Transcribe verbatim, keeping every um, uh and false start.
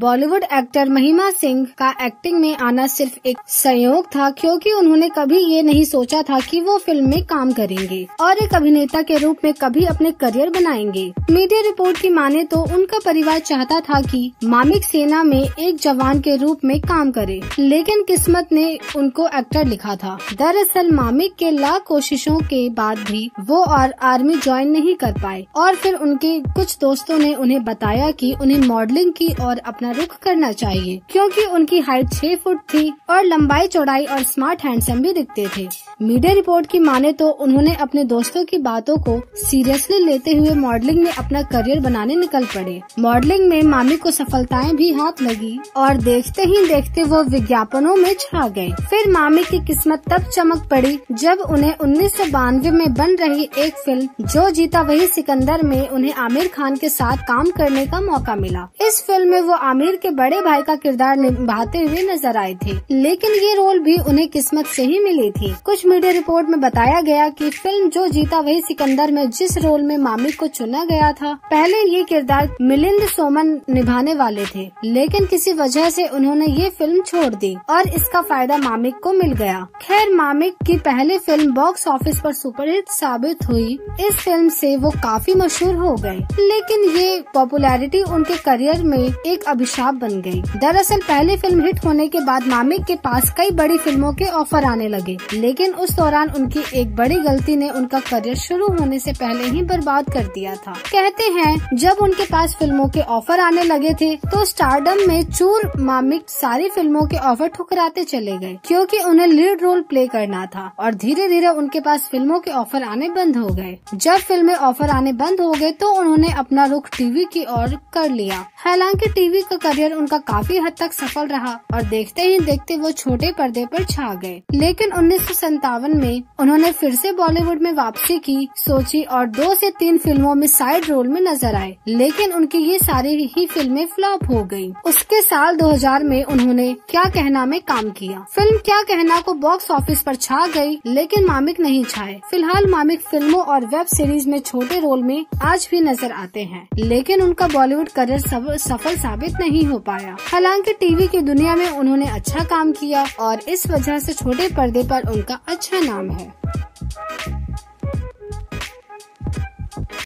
Bollywood actor महिमा सिंह का acting में आना सिर्फ एक संयोग था, क्योंकि उन्होंने कभी ये नहीं सोचा था कि वो फिल्म में काम करेंगे और एक अभिनेता के रूप में कभी अपने करियर बनाएंगे। मीडिया रिपोर्ट की माने तो उनका परिवार चाहता था कि मामिक सेना में एक जवान के रूप में काम करे, लेकिन किस्मत ने उनको एक्टर लिखा था। दरअसल मामिक के लाख कोशिशों के बाद भी वो और आर्मी ज्वाइन नहीं कर पाए और फिर उनके कुछ दोस्तों ने उन्हें बताया कि उन्हें मॉडलिंग की और अपना रुख करना चाहिए, क्योंकि उनकी हाइट छह फुट थी और लंबाई चौड़ाई और स्मार्ट हैंडसम भी दिखते थे। मीडिया रिपोर्ट की माने तो उन्होंने अपने दोस्तों की बातों को सीरियसली लेते हुए मॉडलिंग में अपना करियर बनाने निकल पड़े। मॉडलिंग में मामी को सफलताएं भी हाथ लगी और देखते ही देखते वो विज्ञापनों में छा गए। फिर मामी की किस्मत तब चमक पड़ी जब उन्हें उन्नीस सौ बानवे में बन रही एक फिल्म जो जीता वही सिकंदर में उन्हें आमिर खान के साथ काम करने का मौका मिला। इस फिल्म में वो आमिर के बड़े भाई का किरदार निभाते हुए नजर आए थे, लेकिन ये रोल भी उन्हें किस्मत से ही मिली थी। कुछ मीडिया रिपोर्ट में बताया गया कि फिल्म जो जीता वही सिकंदर में जिस रोल में मामी को चुना गया था, पहले ये किरदार मिलिंद सोमन निभाने वाले थे, लेकिन किसी वजह से उन्होंने ये फिल्म छोड़ दी और इसका फायदा मामिक को मिल गया। खैर मामिक की पहली फिल्म बॉक्स ऑफिस पर सुपरहिट साबित हुई। इस फिल्म से वो काफी मशहूर हो गए, लेकिन ये पॉपुलैरिटी उनके करियर में एक अभिशाप बन गई। दरअसल पहली फिल्म हिट होने के बाद मामिक के पास कई बड़ी फिल्मों के ऑफर आने लगे, लेकिन उस दौरान उनकी एक बड़ी गलती ने उनका करियर शुरू होने से पहले ही बर्बाद कर दिया था। कहते हैं जब उनके पास फिल्मों के ऑफर आने लगे थे तो स्टारडम में चूर मामिक सारी फिल्मों के ऑफर ठुकराते चले गए, क्योंकि उन्हें लीड रोल प्ले करना था और धीरे धीरे उनके पास फिल्मों के ऑफर आने बंद हो गए। जब फिल्में ऑफर आने बंद हो गए तो उन्होंने अपना रुख टीवी की ओर कर लिया। हालांकि टीवी का करियर उनका काफी हद तक सफल रहा और देखते ही देखते वो छोटे पर्दे पर छा गए, लेकिन उन्नीस सौ सत्तावन में उन्होंने फिर से बॉलीवुड में वापसी की सोची और दो से तीन फिल्मों में साइड रोल में नजर आए, लेकिन उनकी ये सारी ही फिल्में फ्लॉप हो गयी। उसके साल दो हजार में उन्होंने क्या कहना में काम किया। फिल्म क्या कहना को बॉक्स ऑफिस पर छा गयी, लेकिन मामिक नहीं छाए। फिलहाल मामिक फिल्मों और वेब सीरीज में छोटे रोल में आज भी नजर आते हैं, लेकिन उनका बॉलीवुड करियर सफल साबित नहीं हो पाया। हालांकि टीवी की दुनिया में उन्होंने अच्छा काम किया और इस वजह से छोटे पर्दे पर उनका अच्छा नाम है।